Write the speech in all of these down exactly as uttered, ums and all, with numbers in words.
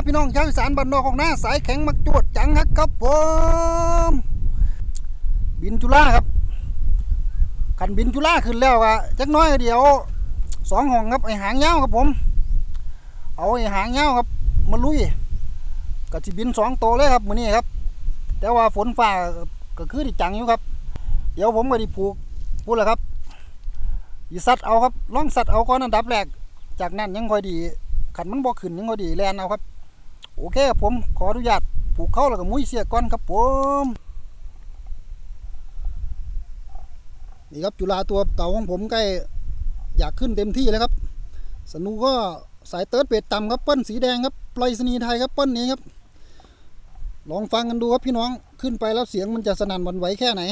ครับพี่น้องชาวอีสานบ้านนอกของหน้าสายแข็งมักจวดจังครับผมบินจุฬาครับขันบินจุฬาขึ้นแล้วอะจักน้อยเดี๋ยวสองห่องครับไอหางยาวครับผมเอาไอหางยาวครับมาลุยกับที่บินสองตัวเลยครับมือนี้ครับแต่ว่าฝนฝ่าก็คือที่จังอยู่ครับเดี๋ยวผมก็ดิผูกพูดแล้วครับอีสัตว์เอาครับล่องสัตว์เอาก่อนอันดับแรกจากนั้นยังค่อยดีขันมันบ่ขึ้นยังค่อยดีแลนเอาครับโอเคครับผมขออนุญาตผูกเข้าแล้วก็มุ้ยเสียก่อนครับผมนี่ครับจุฬาตัวเก่าของผมใกล้อยากขึ้นเต็มที่แล้วครับสนุก็สายเติร์ดเบตต่ำครับเปิ้ลสีแดงครับปลายสนีไทยครับเปิ้ลนี้ครับลองฟังกันดูครับพี่น้องขึ้นไปแล้วเสียงมันจะสนั่นหวั่นไหวแค่ไหน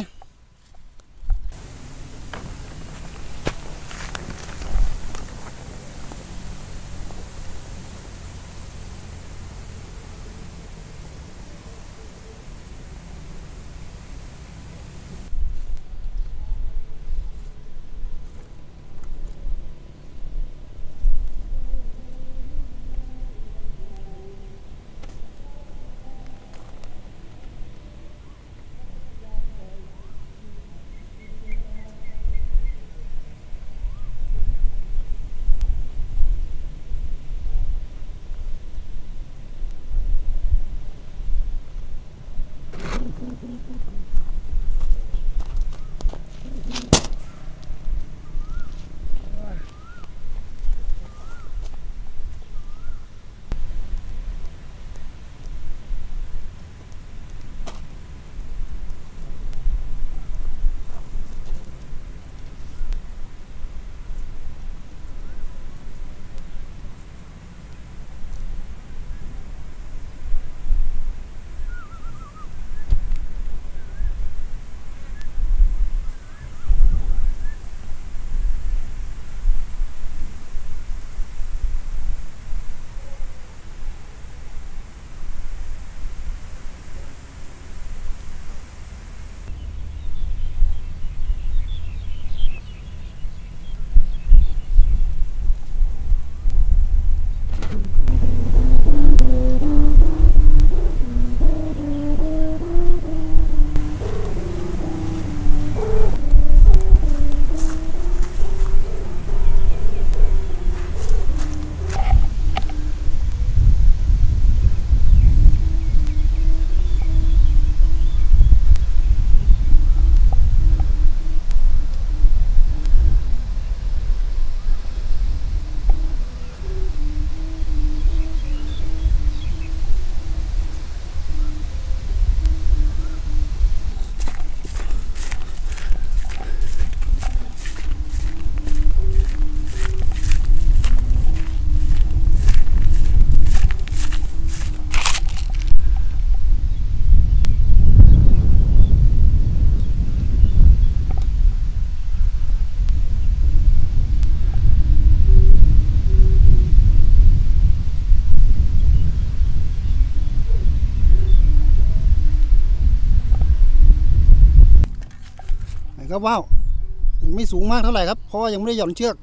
ครับว้าวยังไม่สูงมากเท่าไหร่ครับเพราะว่ายังไม่ได้หย่อนเชือก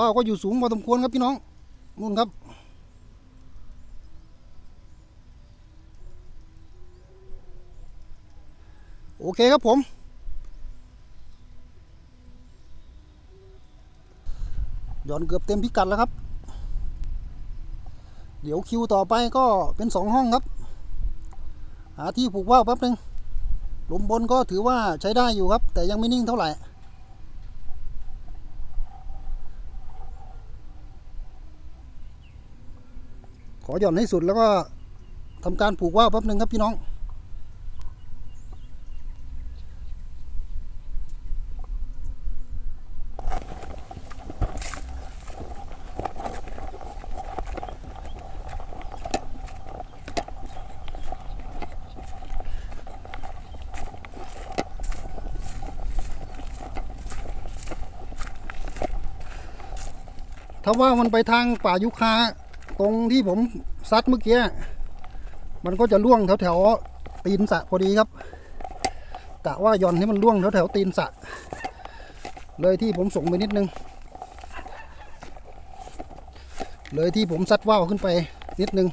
ว้าวก็อยู่สูงพอสมควรครับพี่น้องนู่นครับโอเคครับผมย้อนเกือบเต็มพิกัดแล้วครับเดี๋ยวคิวต่อไปก็เป็นสองห้องครับหาที่ผูกว่าวแป๊บนึงลมบนก็ถือว่าใช้ได้อยู่ครับแต่ยังไม่นิ่งเท่าไหร่ขอหย่อนให้สุดแล้วก็ทำการผูกว่าวแป๊บนึงครับพี่น้องถ้าว่ามันไปทางป่ายุคาตรงที่ผมซัดเมื่อกี้มันก็จะล่วงแถวแถวตีนสะพอดีครับกะว่าย่อนให้มันล่วงแถวแถวตีนสะเลยที่ผมส่งไปนิดนึงเลยที่ผมซัดว่าวขึ้นไปนิดนึง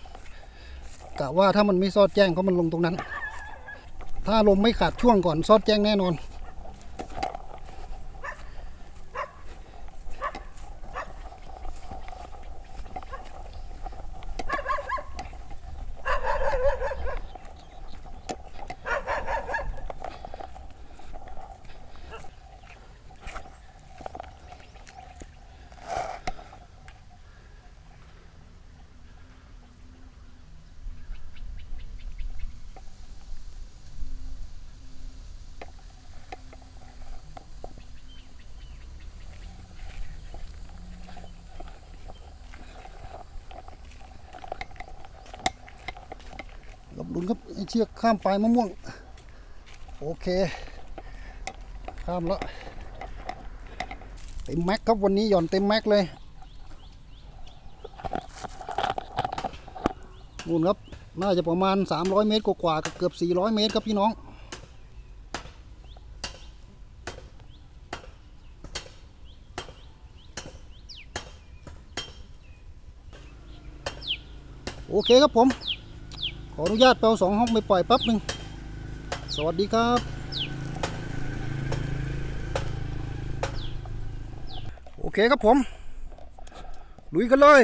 กะว่าถ้ามันไม่ซอดแจ้งก็มันลงตรงนั้นถ้าลมไม่ขาดช่วงก่อนซอดแจ้งแน่นอนลุ้นครับเชือกข้ามปลายมะม่วงโอเคข้ามแล้วเต็มแม็กครับวันนี้หย่อนเต็มแม็กเลยนู่นครับน่าจะประมาณสามร้อยเมตรกว่าๆกับเกือบสี่ร้อยเมตรครับพี่น้องโอเคครับผมขออนุญาตเปล่าสองห้องไปปล่อยแป๊บหนึ่งสวัสดีครับโอเคครับผมลุยกันเลย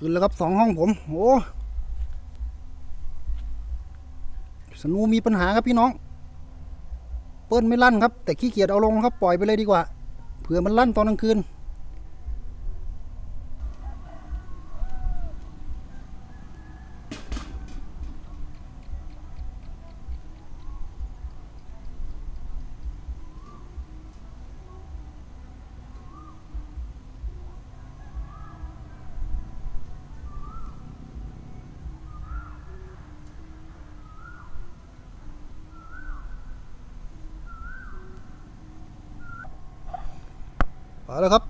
ขึ้นแล้วครับสองห้องผมโอ้สนูมีปัญหาครับพี่น้องเปิ้ลไม่ลั่นครับแต่ขี้เกียจเอาลงครับปล่อยไปเลยดีกว่าเผื่อมันลั่นตอนกลางคืนเอาละครับ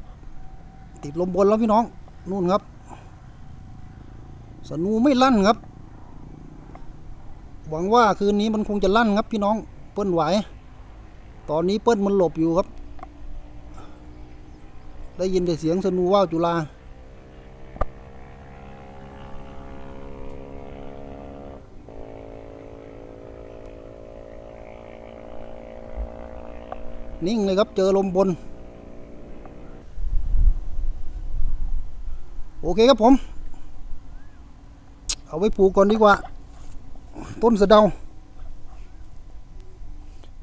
ติดลมบนแล้วพี่น้องนู่นครับสนูไม่ลั่นครับหวังว่าคืนนี้มันคงจะลั่นครับพี่น้องเปิ้ลไหวตอนนี้เปิ้ลมันหลบอยู่ครับได้ยินแต่เสียงสนูว่าวจุฬานิ่งเลยครับเจอลมบนโอเคครับผมเอาไว้ผูกก่อนดีกว่าต้นสะเดา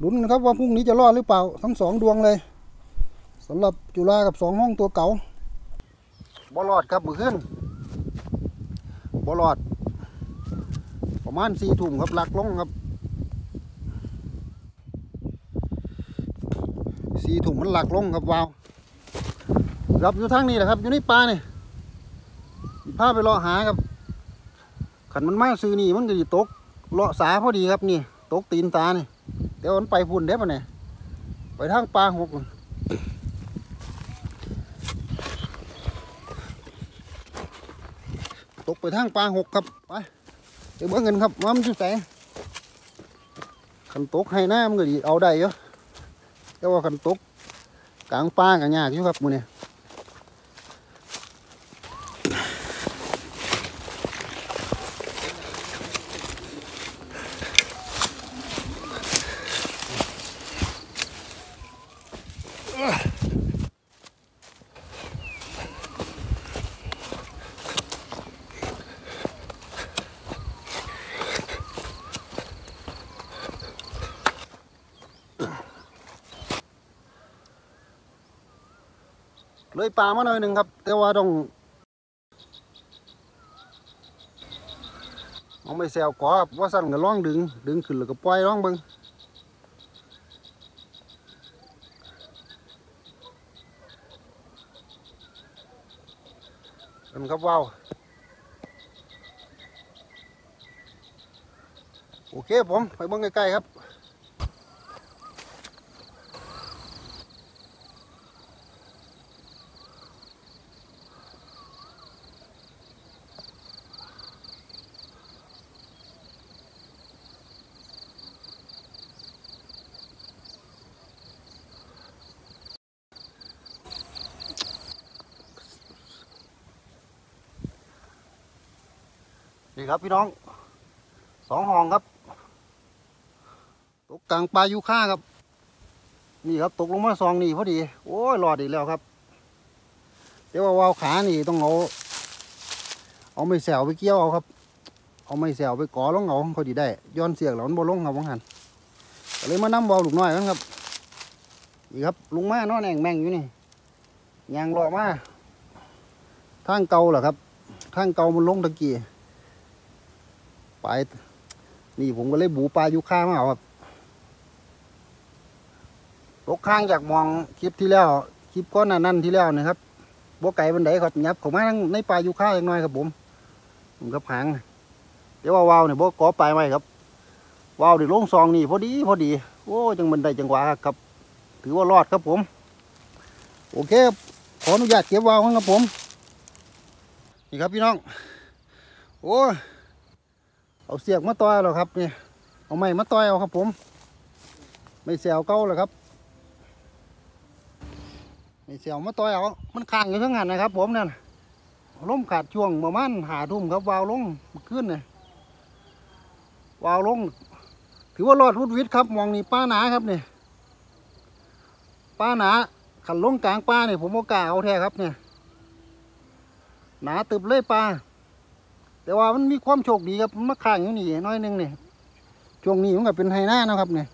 ลุ้นนะครับว่าพรุ่งนี้จะรอดหรือเปล่าทั้งสองดวงเลยสำหรับจุฬากับสองห้องตัวเก่า บอลอดครับมือขึ้นบอลอดประมาณสี่ทุ่มครับลักลงครับสี่ทุ่มมันลักลงครับวาวรับอยู่ทั้งนี้แหละครับอยู่ในป่าเนี่ยพาไปเลาะหาครับขันมันมาซื้อนี่มันก็ดีตกเลาะสาพอดีครับนี่ตกตีนตาเนี่ยเดี๋ยวมันไปพุ่นได้ปะเนี่ยไปทางป่าหกตกไปทางป่าหกครับไปเดี๋ยวเบิ้งเงินครับว่ามันจะใส่ขันตกให้หน้ามันก็ดีเอาได้เยอะแต่ว่าขันตกกลางป่ากับยากอยู่ครับมือเนี่ยเลยปลามาหน่อยหนึ่งครับแต่ว่าต้องมองไปแซวกอครับว่าสั่นกับล่องดึงดึงขึ้นแล้วก็ปล่อยล่องเบิ้งเป็นครับว้าวโอเคผมไปเบิ้งใกล้ๆครับนี่ครับพี่น้องสองห้องครับตกกลางปลายูค่าครับนี่ครับตกลงมาซองนี่พอดีโอ้ยหลอดอีกแล้วครับเดี๋ยววาวขานี่ต้องเอาเอาไม่แสวไปเกี่ยวเอาครับเอาไม่แสวไปก่อลงเอาพอดีได้ย้อนเสียกเหล่านั้นบ่ลงครับวังหันเลยมาน้ำวาวลูกน้อยกันครับนี่ครับลุงมาน้อแหน่งแมงอยู่นี่ยางหลอกมาทางเก่าเหรอครับทางเก่ามันลงตะกี้ไปนี่ผมก็เลยบูปลายุค่ามาครับตกข้างจากมองคลิปที่แล้วคลิปก้อนนั่นที่แล้วนะครับบัวไก่บันไดเขาหยับเขามาในปลายุค่าอย่างน้อยครับผมผมกับหางเดี๋ยวว่าวเนี่ยบัวก่อปลายไว้ครับว่าวเดี๋ยวลงซองนี่พอดีพอดีโอ้จังบันไดจังหวะครับถือว่ารอดครับผมโอเคขออนุญาตเก็บว่าวครับผมนี่ครับพี่น้องโอ้เอาเสียกมาต้อยหรอครับเนี่ยเอาไม้มาต้อยเอาครับผมไม่เสียวเก้าหรอครับไม่เสียวมาต้อยเอามันค้างอยู่ทั้งงานนะครับผมนั่นล้มขาดช่วงประมาณหาทุ่มครับวาวลงขึ้นเลยวาวลงถือว่ารอดวุดวิทครับมองนี่ป้าหนาครับเนี่ยป้าหนาขันลงกลางป้าเนี่ยผมโอกาสเอาแท้ครับเนี่ยหนาตึบเลยป้าแต่ว่ามันมีความโชคดีครับมะข่างอยู่นี่น้อยนึงเนี่ยช่วงนี้มันก็เป็นไฮหน้านะครับเนี่ย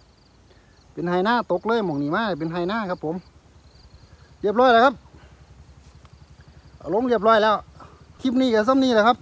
เป็นไฮหน้าตกเลยหมองนี่มาเป็นไฮหน้าครับผมเรียบร้อยแล้วครับล้มเรียบร้อยแล้วคลิปนี้กับซ้ำนี่แหละครับ